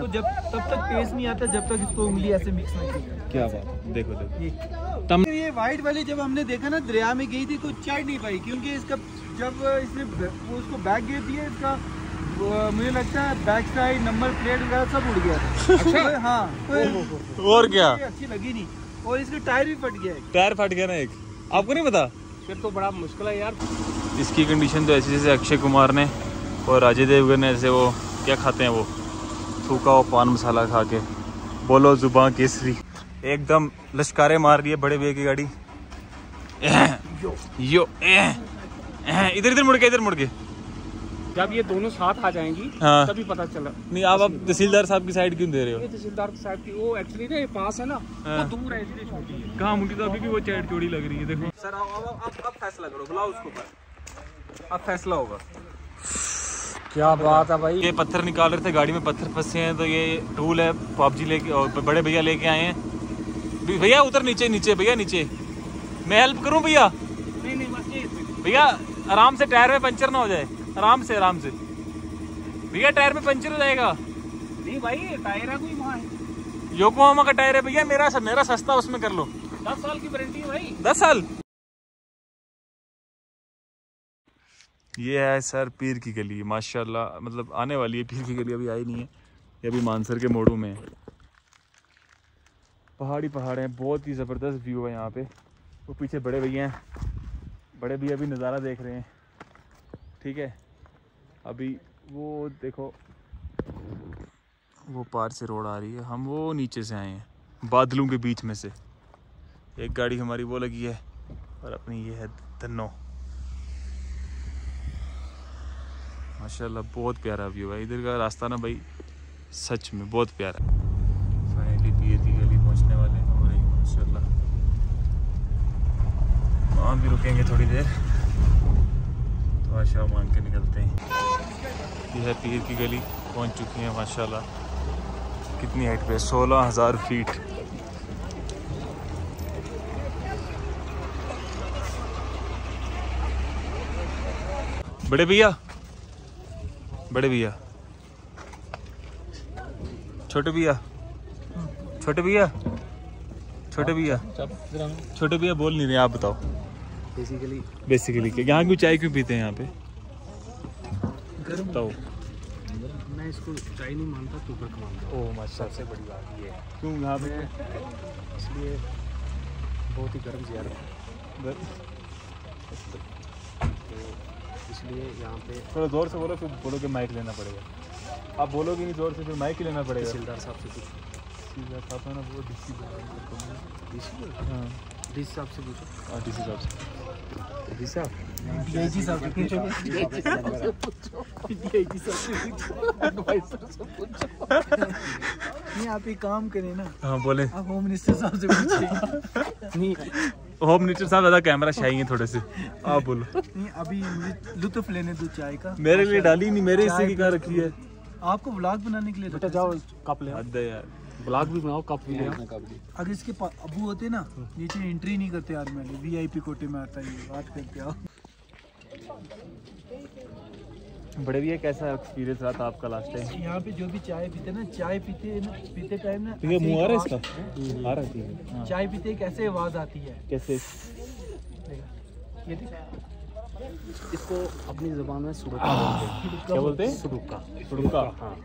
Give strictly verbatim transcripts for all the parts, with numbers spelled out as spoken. तो जब तब तक पेस्ट नहीं आता जब तक इसको उंगली ऐसे मिक्स नहीं करते। क्या बात, देखो देखो तम... ये व्हाइट वाली जब हमने देखा ना दरिया में गई थी तो चढ़ नहीं पाई, क्योंकि इसका जब इसने उसको बैग गिर दिया इसका मुझे लगता है बैक साइड नंबर प्लेट वगैरह सब उड़ गया था। अच्छा? हाँ तो और क्या अच्छी लगी नहीं, और इसका टायर भी फट गया, टायर फट गया ना एक, आपको नहीं पता? फिर तो बड़ा मुश्किल है यार। इसकी कंडीशन तो ऐसी जैसे अक्षय कुमार ने और राज देव ने ऐसे वो क्या खाते हैं वो थूका और पान मसाला खा के बोलो जुबान केसरी एकदम लश्कारे मार रही है बड़े भैया की गाड़ी। यो यो इधर इधर मुड़ के इधर मुड़ के जब ये दोनों साथ आ जाएंगी हाँ। तभी पता चला। नहीं आप आप तहसीलदार साहब की साइड क्यों दे रहे हो? तहसीलदार साहब की वो एक्चुअली ना ये पास है ना हाँ। वो दूर है इसलिए छोटी है, कहाँ मुड़ी तो अभी भी वो चैट चोरी लग रही है। देखो सर अब फैसला करो, बुलाओ उसको, अब फैसला होगा। क्या बात है भाई, ये पत्थर निकाल रहे थे गाड़ी में, पत्थर फंसे हैं तो ये टूल है पबजी लेके और बड़े भैया लेके आए हैं। भैया उधर नीचे नीचे भैया नीचे, मैं हेल्प करूं भैया? नहीं नहीं भैया आराम से, टायर में पंचर ना हो जाए, आराम से आराम से भैया, टायर में पंचर हो जाएगा। नहीं भाई टायर है कोई वहाँ है, योकोहामा का टायर है भैया, मेरा मेरा सस्ता उसमें कर लो, दस साल की वारंटी है भाई, दस साल। ये है सर पीर की गली, माशाल्लाह मतलब आने वाली है पीर की गली, अभी आई नहीं है, ये अभी मानसर के मोड़ों में है। पहाड़ी पहाड़ हैं, बहुत ही ज़बरदस्त व्यू है यहाँ पे। वो पीछे बड़े भैया हैं, बड़े भैया अभी नज़ारा देख रहे हैं। ठीक है, अभी वो देखो वो पार से रोड आ रही है, हम वो नीचे से आए हैं बादलों के बीच में से। एक गाड़ी हमारी वो लगी है और अपनी ये है तन्नो। माशाल्लाह बहुत प्यारा व्यू है, इधर का रास्ता ना भाई सच में बहुत प्यारा है। फाइनली पीर की गली पहुंचने वाले हैं, और माशाल्लाह वहाँ भी रुकेंगे थोड़ी देर तो आशा मान के निकलते हैं। यह है पीर की गली, पहुंच चुकी हैं माशाल्लाह। कितनी हाइट पे? सोलह हज़ार फीट। बड़े भैया बड़े भैया छोटे भैया छोटे भैया छोटे भैया छोटे भैया बोल नहीं रहे, आप बताओ। बेसिकली बेसिकली के यहाँ क्यों चाय क्यों पीते हैं यहाँ पे? बताओ। मैं इसको चाय नहीं मानता, तू बर्फ मानता। ओह माशाल्लाह, सबसे बड़ी बात ये है क्यों यहाँ पे, इसलिए बहुत ही गर्म ज़्यादा है इसलिए यहाँ पे। थोड़ा जोर से बोलो, फिर बोलो कि माइक लेना पड़ेगा। आप बोलोगे नहीं जोर से फिर माइक लेना पड़ेगा। तहसीलदार साहब से पूछो, तहसीलदार साहब है ना वो, डीसी डीसी साहब से पूछो। हाँ डीसी साहब से, डीसी साहब डीसी साहब से पूछो, डीसी साहब से पूछो। नहीं आप एक काम करें ना, हाँ बोले, आप होम मिनिस्टर साहब से पूछिए। नहीं होम मिनिस्टर साहब ज़्यादा कैमरा शाही है थोड़े से, आप बोलो। नहीं अभी लुत्फ लेने दो चाय का, मेरे लिए डाली नहीं, मेरे हिस्से की कहाँ रखी है। आपको व्लॉग बनाने के लिए बेटा जाओ कप ले यार, व्लॉग भी बनाओ कप भी ले। अगर इसके अबू होते ना नीचे एंट्री नहीं करते यार, मैंने वीआईपी कोटे में आता है, बात करके आओ। बड़े भैया कैसा एक्सपीरियंस रहा था आपका लास्ट टाइम यहाँ पे? जो भी चाय पीते ना, चाय पीते पीते टाइम ना ये मुंह आ रहा है इसका, आ रहा है चाय पीते कैसे आवाज़ आती है, कैसे इसको अपनी ज़बान में सुड़का बोलते हैं। क्या बोलते हैं? सुड़का। सुड़का हाँ,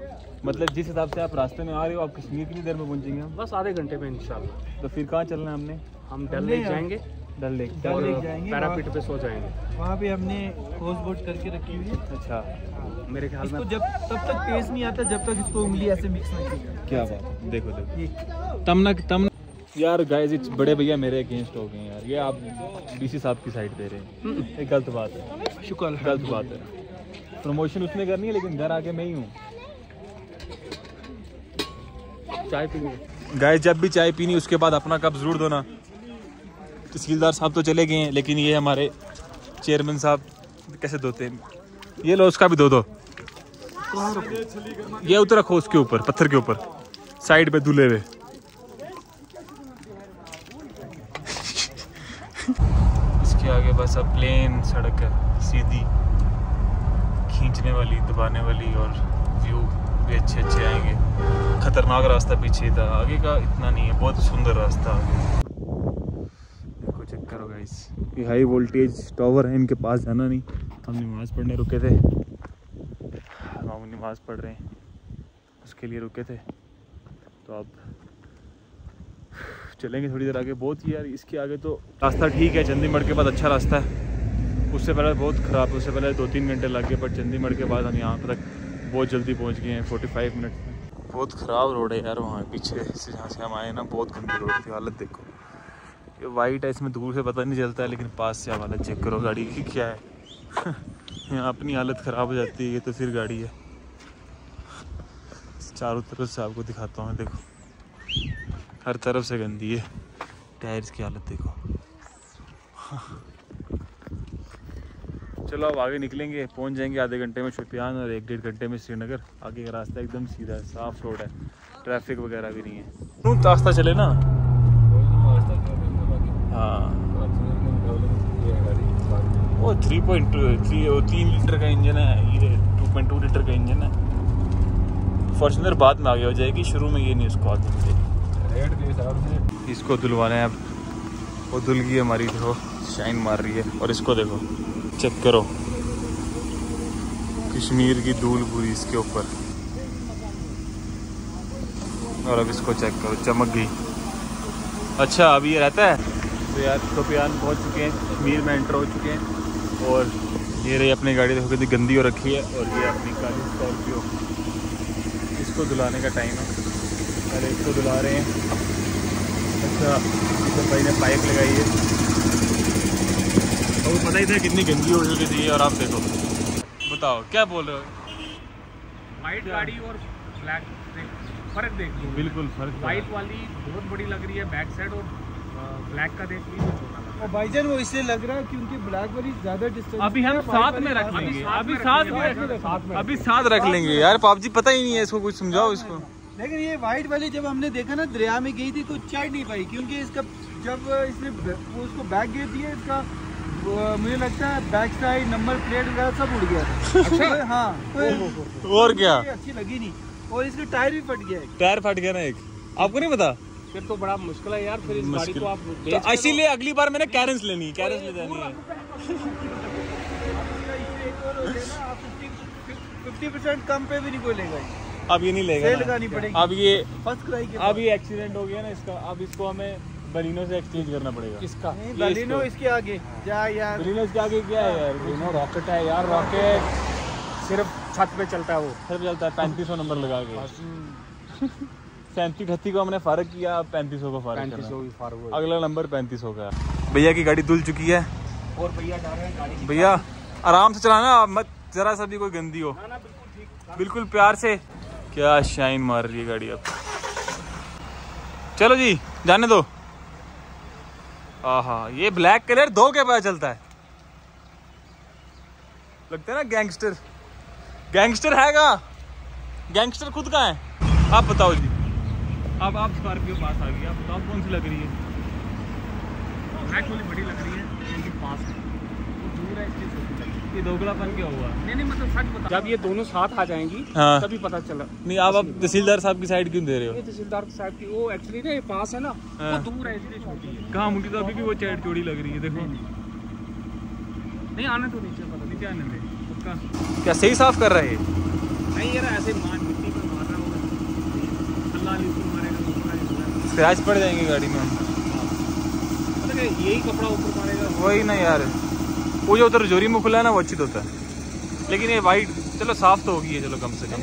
मतलब जिस हिसाब से आप रास्ते में आ रहे हो, आप कश्मीर कितनी देर में पहुंचेंगे? बस आधे घंटे में इंशाल्लाह। तो फिर कहाँ चलना है हमने? हम डल लेक जाएंगे, डल लेक डल लेक जाएंगे, पैरापीट पे सो जाएंगे। वहाँ पे हमने क्रॉस बोट करके रखी हुई है। अच्छा मेरे ख्याल में जब तब तक टेस्ट नहीं आता जब तक इसको उंगली ऐसे मिक्स नहीं किया। क्या बात, देखो देखो तमना तमना यार। गाइस इट्स बड़े भैया मेरे अगेंस्ट हो गए यार, ये आप डीसी साहब की साइड दे रहे हैं, ये गलत बात है। शुक्र गलत बात है, प्रमोशन उसने करनी है लेकिन घर आके मैं ही हूँ। चाय पीनी गाइस, जब भी चाय पीनी उसके बाद अपना कप ज़रूर धोना। तहसीलदार साहब तो चले गए हैं लेकिन ये हमारे चेयरमैन साहब कैसे धोते हैं। ये लो उसका भी धो दो, ये उतर रखो उसके ऊपर पत्थर के ऊपर साइड पर धुले हुए। इसके आगे बस अब प्लेन सड़क है, सीधी खींचने वाली दबाने वाली, और व्यू भी अच्छे अच्छे आएंगे। खतरनाक रास्ता पीछे था, आगे का इतना नहीं है, बहुत सुंदर रास्ता आगे। देखो चेक करो गाइस, ये हाई वोल्टेज टावर है, इनके पास जाना नहीं। हम नमाज़ पढ़ने रुके थे, हम नमाज़ पढ़ रहे हैं उसके लिए रुके थे, तो आप चलेंगे थोड़ी देर आगे। बहुत ही यार इसके आगे तो रास्ता ठीक है, चंदीमढ़ के बाद अच्छा रास्ता है, उससे पहले बहुत ख़राब, उससे पहले दो तीन घंटे लग गए, पर चंदीमढ़ के बाद हम यहाँ तक बहुत जल्दी पहुँच गए हैं पैंतालीस मिनट में। बहुत ख़राब रोड है यार, वहाँ पीछे से जहाँ से हम आए ना, बहुत गंदी रोड की हालत देखो, ये वाइट है, इसमें दूर से पता नहीं चलता है, लेकिन पास से आप हालत चेक करो गाड़ी की क्या है। यहाँ अपनी हालत ख़राब हो जाती है, ये तो फिर गाड़ी है। चारों तरफ से आपको दिखाता हूँ, देखो हर तरफ से गंदी है, टायर्स की हालत देखो। चलो अब आगे निकलेंगे, पहुंच जाएंगे आधे घंटे में शोपियां और एक डेढ़ घंटे में श्रीनगर। आगे का रास्ता एकदम सीधा है, साफ रोड है, ट्रैफिक वगैरह भी नहीं है, रास्ता चले ना। हाँ वो थ्री पॉइंट थ्री तीन लीटर का इंजन है, ये टू पॉइंट टू लीटर का इंजन है। फॉर्चुनर बाद में आगे हो जाएगी, शुरू में ये नहीं उसको आते। इसको धुलवाना है अब, वो धुल गई हमारी, देखो शाइन मार रही है। और इसको देखो चेक करो, कश्मीर की धूल पूरी इसके ऊपर। और अब इसको चेक करो, चमक गई। अच्छा अब ये रहता है। तो यार शोपियां पहुंच चुके हैं, कश्मीर में एंटर हो चुके हैं, और ये रही अपनी गाड़ी, देखो कितनी गंदी हो रखी है। और ये अपनी काली स्कॉर्पियो, इसको धुलाने का टाइम है। अरे इसको धुला रहे हैं। अच्छा तो भाई ने पाइप लगाई है, वो पता ही था कितनी गंदी हो चुकी थी। और आप देखो, बताओ क्या बोल रहे हो, वाइट गाड़ी और ब्लैक फर्क देख लो, बिल्कुल फर्क। वाइट वाली बहुत बड़ी लग रही है बैक साइड, और ब्लैक का देख लीजिए छोटा लग रहा है। भाईजान वो इसलिए लग रहा है क्योंकि ब्लैक वाली ज्यादा डिस्टेंस। अभी हम साथ में रख लेंगे, अभी साथ में अभी साथ रख लेंगे यार। पापजी पता ही नहीं है इसको, कुछ समझाओ इसको। लेकिन ये वाइट वाली जब हमने देखा ना, दरिया में गई थी तो चढ़ नहीं पाई, क्योंकि इसका जब इसने उसको बैक गिर दिया, इसका मुझे लगता है बैक साइड नंबर प्लेट वगैरह सब उड़ गया था। अच्छा हाँ तो ओ, ओ, ओ, और क्या अच्छी लगी नहीं। और इसका टायर भी फट गया, टायर फट गया ना एक, आपको नहीं पता। फिर तो बड़ा मुश्किल है यार, फिर इस गाड़ी को आप बेच तो, इसीलिए अगली बार मैंने कैरेंस लेनी है, कैरेंस ले जानी है। कम पे भी नहीं कोई लेगा, अब ये नहीं लेगा। अब ये अब ये एक्सीडेंट हो गया ना इसका, अब इसको हमें ब्रिलनो से एक्सचेंज करना पड़ेगा इसका। ब्रिलनो इसके आगे जा यार, ब्रिलनो इसके आगे क्या है यार, ब्रिलनो रॉकेट है यार। रॉकेट सिर्फ छत पे चलता है, वो सिर्फ चलता है पैंतीस सौ नंबर लगा के। सैंतीस अट्ठी को हमने फारक किया, पैंतीस सौ को फारक, अगला नंबर पैंतीस सौ का। भैया की गाड़ी धुल चुकी है, और भैया जा रहे हैं गाड़ी। भैया आराम से चलाना, मत जरा सा भी कोई गंदी हो, बिल्कुल प्यार से। क्या शाइन मार रही है गाड़ी अब। चलो जी जाने दो। आहा ये ब्लैक कलर दो के पता चलता है, लगता है ना गैंगस्टर। गैंगस्टर हैगा, गैंगस्टर खुद का है। आप बताओ जी, अब आप स्कॉर्पियो पास आ गई, आप बताओ कौन सी लग रही है। ब्लैक वाली बड़ी लग रही है, इनकी पास है दूर है, इसकी ये दोगलापन क्या हुआ। नहीं नहीं मतलब सच बता, जब ये दोनों साथ आ जाएंगी हाँ। तभी पता चला। नहीं आप आप तहसीलदार साहब की साइड क्यों दे रहे हो। तहसीलदार साहब की वो एक्चुअली ना ये पास है ना हाँ। वो दूर है इसलिए छोटी है। कहाँ मुझे तो अभी भी वो चैट चोरी लग रही है देखो। नहीं आने तो नीचे, पता नीचे आने में क्या सही साफ कर रहे है। नहीं यार ऐसे मान मिट्टी पर मार रहा होगा, स्क्रैच पड़ जाएंगे गाड़ी में। यही कपड़ा ऊपर मारेगा वही ना यार, वो जो उधर रजौरी में खुला है ना वो अच्छी तो होता है, लेकिन ये वाइट चलो साफ तो होगी है, चलो कम से कम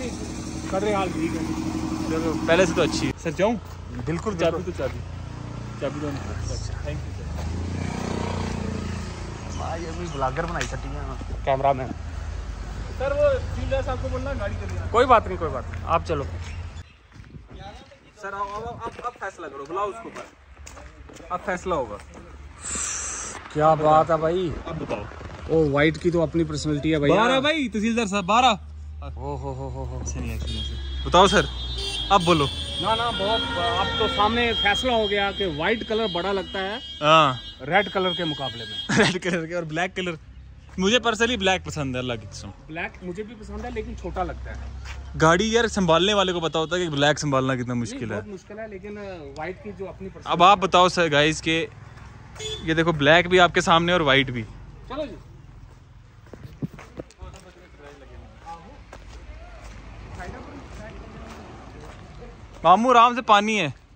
कर रहे हाल ठीक है, चलो पहले से तो अच्छी है। सर जाऊँ बिल्कुल, चाबी तो चाबी चाबी तो थैंक यू सर। भाई अभी ब्लॉगर बनाई सकती है कैमरा मैन सर, वो सीधा साहब को बोलना गाड़ी चली। कोई बात नहीं कोई बात नहीं, आप चलो सर। आप आप फैसला करो, बुलाओ उसको पर, अब फैसला होगा। क्या बात है भाई, अब बताओ। और वाइट की तो अपनी पर्सनैलिटी है भाई। बारह भाई तहसीलदार साहब बारह। ओ हो हो हो हो सही है सही है। बताओ सर अब बोलो। ना ना बहुत, अब तो सामने फैसला हो गया कि वाइट कलर बड़ा लगता है हाँ रेड कलर के मुकाबले में। रेड कलर के और ब्लैक कलर मुझे पर्सनली ब्लैक पसंद है, अलग ब्लैक मुझे भी पसंद है लेकिन छोटा लगता है गाड़ी। यार संभालने वाले को पता होता है कि ब्लैक संभालना कितना मुश्किल है, मुश्किल है, लेकिन वाइट की जो अपनी। अब आप बताओ सर गाइस के ये देखो ब्लैक भी आपके सामने और वाइट भी। चलो जी मामू आराम से, पानी है।